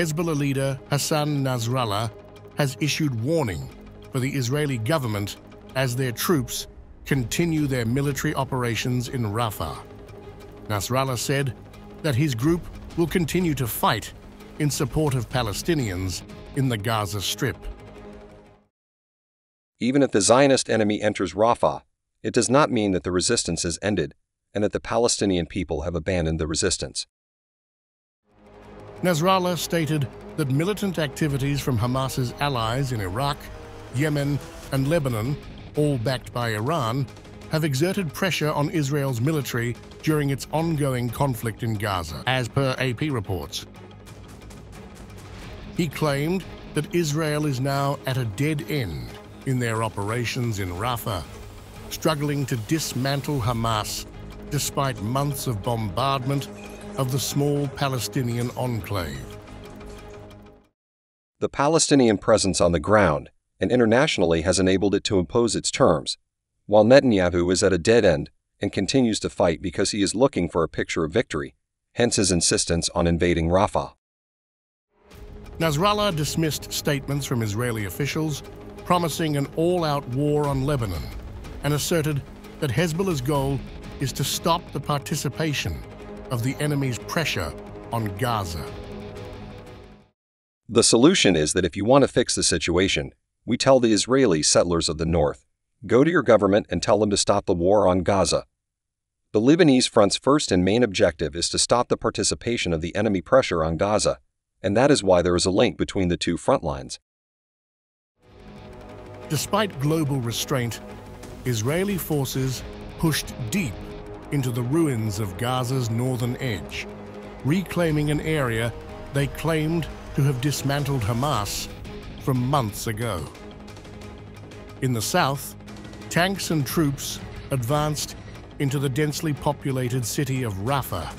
Hezbollah leader Hassan Nasrallah has issued warning for the Israeli government as their troops continue their military operations in Rafah. Nasrallah said that his group will continue to fight in support of Palestinians in the Gaza Strip. Even if the Zionist enemy enters Rafah, it does not mean that the resistance has ended and that the Palestinian people have abandoned the resistance. Nasrallah stated that militant activities from Hamas's allies in Iraq, Yemen, and Lebanon, all backed by Iran, have exerted pressure on Israel's military during its ongoing conflict in Gaza, as per AP reports. He claimed that Israel is now at a dead end in their operations in Rafah, struggling to dismantle Hamas despite months of bombardment of the small Palestinian enclave. The Palestinian presence on the ground and internationally has enabled it to impose its terms, while Netanyahu is at a dead end and continues to fight because he is looking for a picture of victory, hence his insistence on invading Rafah. Nasrallah dismissed statements from Israeli officials promising an all-out war on Lebanon and asserted that Hezbollah's goal is to stop the participation of the enemy's pressure on Gaza. The solution is that if you want to fix the situation, we tell the Israeli settlers of the north, go to your government and tell them to stop the war on Gaza. The Lebanese front's first and main objective is to stop the participation of the enemy pressure on Gaza, and that is why there is a link between the two front lines. Despite global restraint, Israeli forces pushed deep into the ruins of Gaza's northern edge, reclaiming an area they claimed to have dismantled Hamas from months ago. In the south, tanks and troops advanced into the densely populated city of Rafah.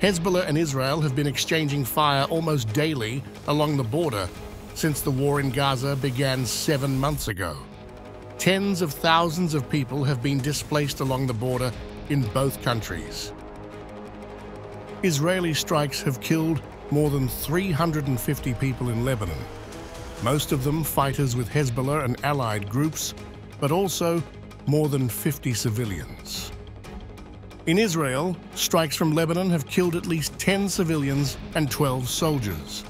Hezbollah and Israel have been exchanging fire almost daily along the border since the war in Gaza began 7 months ago. Tens of thousands of people have been displaced along the border in both countries. Israeli strikes have killed more than 350 people in Lebanon, most of them fighters with Hezbollah and allied groups, but also more than 50 civilians. In Israel, strikes from Lebanon have killed at least 10 civilians and 12 soldiers.